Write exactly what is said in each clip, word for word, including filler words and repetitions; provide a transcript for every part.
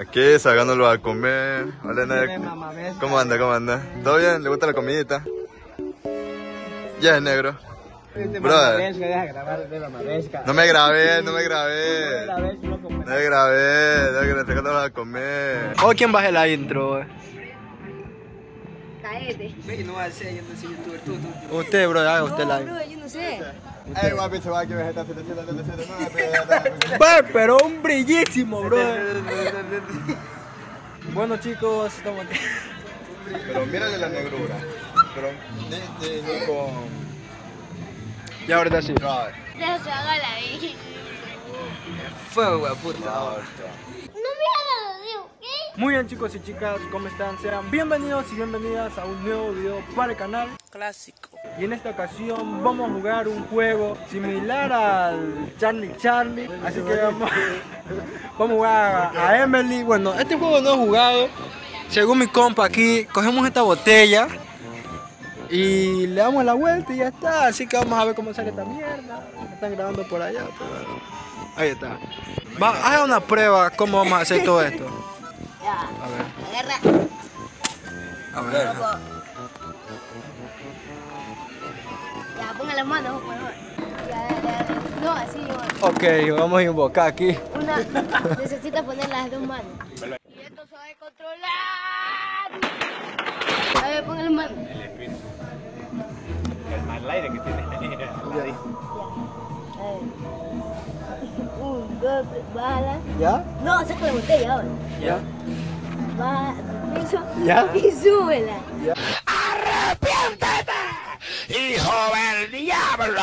Aquí sacándolo a comer. Hola, negro. ¿Cómo anda? ¿Cómo anda? ¿Todo bien? ¿Le gusta la comidita? Ya es negro. Brother. No me grabé, no me grabé. No me grabé, no me grabé. A comer. ¿O quién baje la intro? Caete. No va a ser, yo no soy youtuber. Usted, brother, haga usted la intro. Yo no sé. Ay, guapi, se va a que vegetar setecientos setenta y nueve. Pero un brillísimo, bro. Bueno, chicos, estamos aquí. Pero mírale la negrura. Pero de, de, de, con... Y ahorita sí. Ya se haga la vida. Fue, wea puta. Ahora. Muy bien, chicos y chicas, ¿cómo están? Sean bienvenidos y bienvenidas a un nuevo video para el canal Clásico. Y en esta ocasión vamos a jugar un juego similar al Charlie Charlie. Así que vamos, vamos a jugar a Emely. Bueno, este juego no he jugado. Según mi compa aquí, cogemos esta botella y le damos la vuelta y ya está. Así que vamos a ver cómo sale esta mierda. Me están grabando por allá, pero... Ahí está. Va, haz una prueba cómo vamos a hacer todo esto. A ver. Agarra. A ver. Ya, ponga las manos, por favor. Ya, ya, ya. No, así yo. Ok, vamos a invocar aquí. Una. Necesita poner las dos manos. Y esto se va a controlar. A ver, ponga las manos. El espíritu. El mal aire que tiene. Un, dos, tres, bala. ¿Ya? No, saca la botella ahora. ¿Ya? Va al piso. ¿Ya? Y súbela. ¿Ya? ¡Arrepiéntete, hijo del diablo!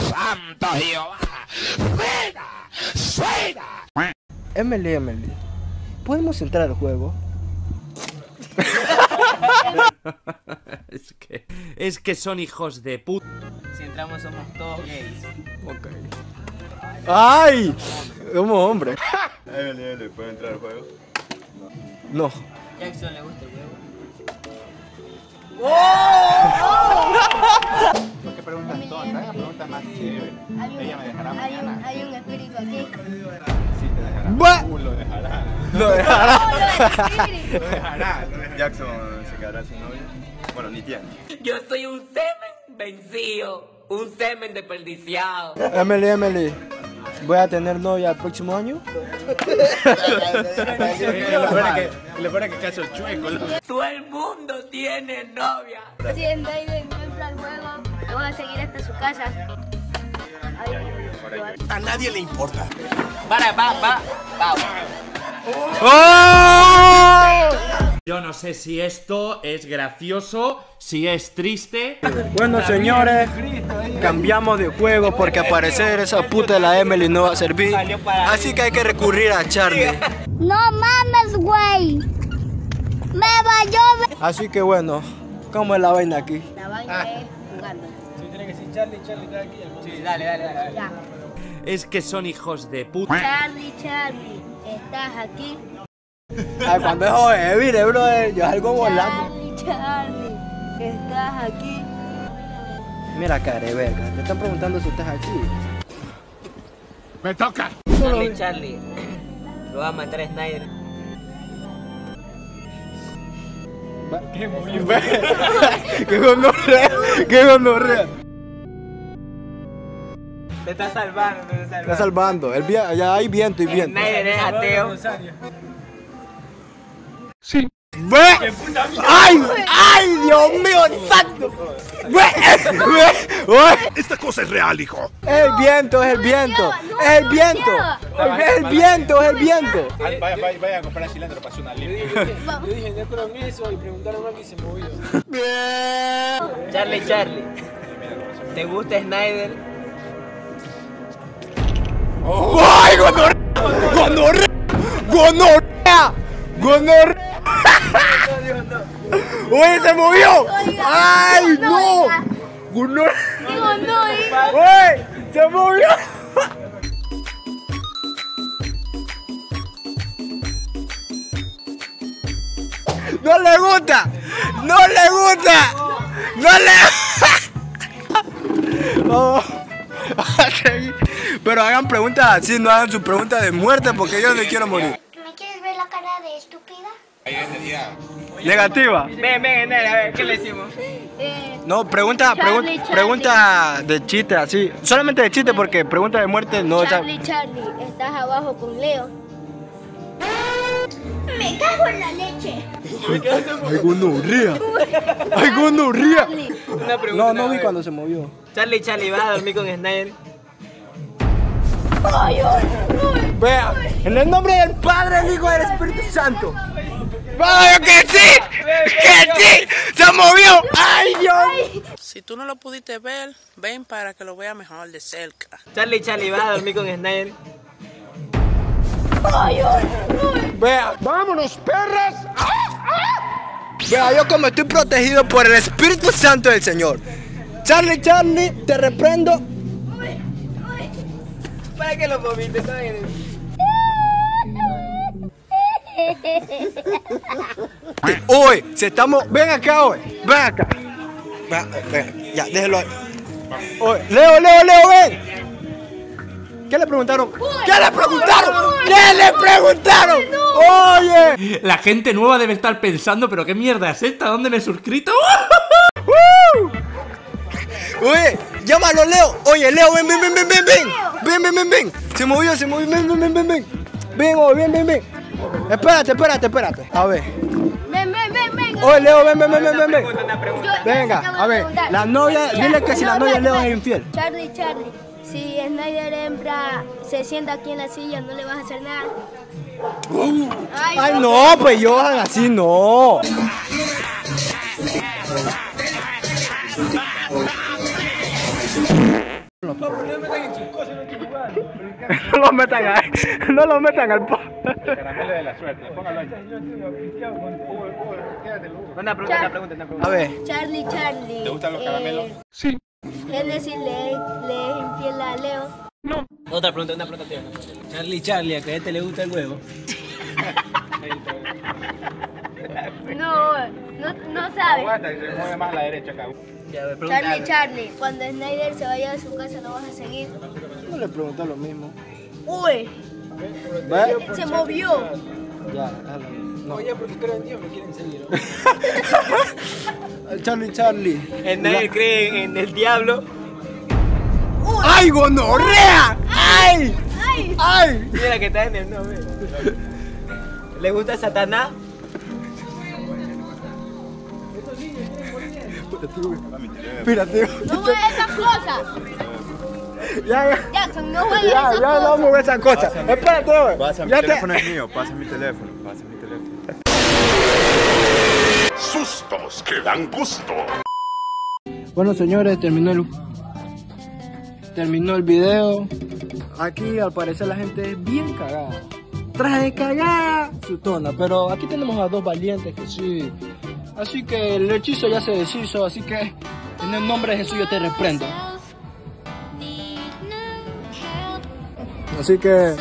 ¡Santo Jehová! ¡Suena! ¡Suena! Emely, Emely, ¿podemos entrar al juego? es que... Es que son hijos de puta. Si entramos somos todos gays. Ok. ¡Ay! Como hombre. Emely, Emely, ¿puede entrar al juego? No. Jackson le gusta el juego. ¡Oh! ¿Por qué preguntas tontas? Hagan preguntas más chéveres. Ella me dejará mañana. Hay un espíritu aquí. Sí, te dejará. Uh, lo dejará. Lo dejará. Lo dejará. Jackson se quedará sin novia. Bueno, ni tiene. Yo soy un semen vencido. Un semen desperdiciado. Emely, Emely. ¿Voy a tener novia el próximo año? Le pone que caso chueco. Todo el mundo tiene novia. Si andáis de encuentro al juego, lo van a seguir hasta su casa. A nadie le importa. Para, va, va, va. Yo no sé si esto es gracioso, si es triste. Bueno, señores, cambiamos de juego porque al parecer esa puta de la Emely no va a servir. Así que hay que recurrir a Charlie. No mames, güey. Me va a llover. Así que bueno, ¿cómo es la vaina aquí? La vaina es jugando. Si tiene que ser Charlie, Charlie está aquí. Sí, dale, dale, dale. Es que son hijos de puta. Charlie, Charlie, estás aquí. Ay, cuando es joven, mire, brother, yo salgo volando. Charlie, Charlie, estás aquí. Mira, careverga, te están preguntando si estás aquí. ¡Me toca! Charlie, Charlie, lo va a matar a Snyder. ¡Qué morirme! ¡Qué gonorrea! ¡Qué gonorrea! Te está salvando, te está salvando. Te está salvando, El via ya hay viento y viento. Snyder es ateo. Sí. ¡Ve! ¡Ay! ¡Ay, Dios mío! ¡Santo! ¡Ve! Esta cosa es real, hijo. El viento, es el viento. Es el viento. Es el viento, es el viento. Vaya a comprar cilantro para hacer una limpia. Yo dije, no creo en eso y preguntaron a mí si se movió. Charlie, Charlie. ¿Te gusta Snyder? ¡Ay, gonorrea! ¡Gonorrea! ¡Gonorrea! ¡Gonorrea! ¡Uy, se movió! ¡Ay, no! ¡Digo no! ¡Uy, se movió! ¡No le gusta! ¡No le gusta! ¡No le gusta! Pero hagan preguntas así, no hagan su pregunta de muerte porque yo no quiero morir. ¿Me quieres ver la cara? cara de estúpida? Hay energía negativa. Ven, ven, a ver, ¿qué le decimos? Eh, no, pregunta, pregun Charlie, Charlie. pregunta de chiste, así. Solamente de chiste, porque pregunta de muerte no. Charlie, Charlie, estás abajo con Leo. Me cago en la leche. Alguno ría. Alguno ría. No, no vi cuando se movió. Charlie, Charlie, vas a dormir con Snyder. Ay, ay, ay, Vea, ay. En el nombre del Padre, del Hijo y del Espíritu Santo. ¡Vaya que sí! ¡Que sí! ¡Se movió! ¡Ay, Dios! Si tú no lo pudiste ver, ven para que lo vea mejor de cerca. Charlie, Charlie, vas a dormir con Snyder. Ay, ay, ay. Vea, vámonos, perras. ¡Ah, ah! Vea, yo como estoy protegido por el Espíritu Santo del Señor. Charlie, Charlie, te reprendo. Para que lo moviste, ¿sabes? Uy, se estamos. Ven acá, hoy. Ven acá. Ven, ya, déjelo ahí. Oye, Leo, Leo, Leo, ven. ¿Qué le preguntaron? ¿Qué le preguntaron? ¿Qué le preguntaron? Oye. La gente nueva debe estar pensando, pero qué mierda es esta, ¿dónde me he suscrito? Oye, llámalo, Leo. Oye, Leo, ven, ven, ven, ven, ven, ven. Ven, ven, ven, ven. Se movió, se movió. Ven, ven, ven, ven. Ven, ven, oh, ven, ven, ven. Espérate, espérate, espérate. A ver. Ven, ven, ven, ven. Oye, Leo, ven, ven, ven, ven, ven. Venga, a ver. La novia, dile que si la novia de Leo es infiel. Charlie, Charlie, si Snyder hembra se sienta aquí en la silla, no le vas a hacer nada. Uh, ay, ay, no, pues yo así no. No lo metan ahí, no lo metan al pop. Caramelo de la suerte, póngalo ahí. Una pregunta, una pregunta, una pregunta. A ver. Charlie, Charlie. ¿Te gustan los caramelos? Sí. Es decir, ¿le es infiel a Leo? No. Otra pregunta, una pregunta, tía. Charlie, Charlie, ¿a que a este le gusta el huevo? No, no, no sabe. Se mueve más a la derecha acá. Charlie, Charlie, cuando Snyder se vaya de su casa, ¿no vas a seguir? No le pregunté lo mismo. Uy, ¿ves? Se movió. Ya, déjalo. No. Oye, porque creo en Dios, me quieren seguir. Charlie, Charlie. Snyder cree en el diablo. Uy. ¡Ay, gonorrea! ¡Ay! ¡Ay! ¡Ay! Mira que está en el nombre. ¿Le gusta Satanás? Espérate. No mueves esas cosas. Ya, ya. Jackson, no mueves esas cosas. Ya, no mueves esas cosas. Espérate, güey. Pasa mi teléfono, es mío. Pasa mi teléfono. Pasa mi teléfono. Sustos que dan gusto. Bueno, señores, terminó el... Terminó el video. Aquí, al parecer, la gente es bien cagada. Trae cagada su tona. Pero aquí tenemos a dos valientes que sí... Así que el hechizo ya se deshizo, así que en el nombre de Jesús yo te reprendo. Así que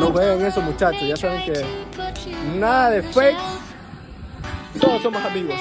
no vean eso, muchachos, ya saben que nada de fakes, todos somos amigos.